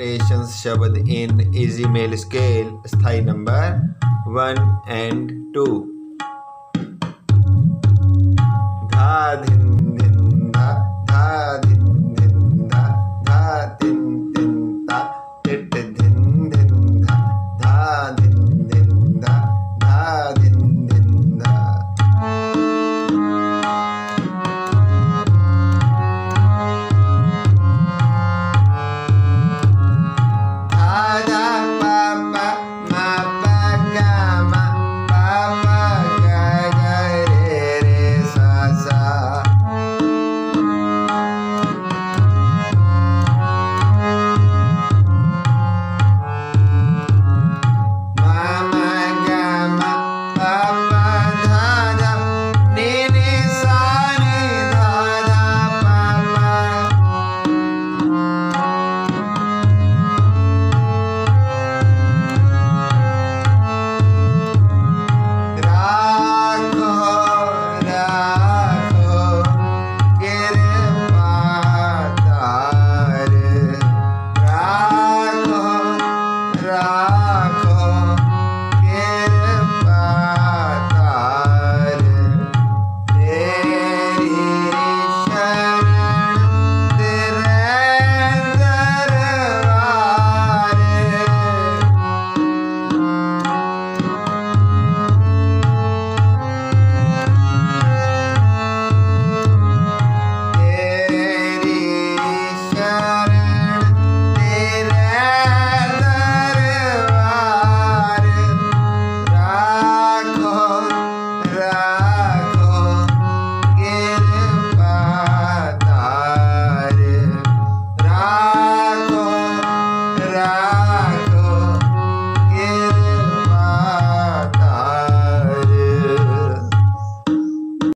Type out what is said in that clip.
notation शब्द in easy male scale स्थाई number 1 and 2 धा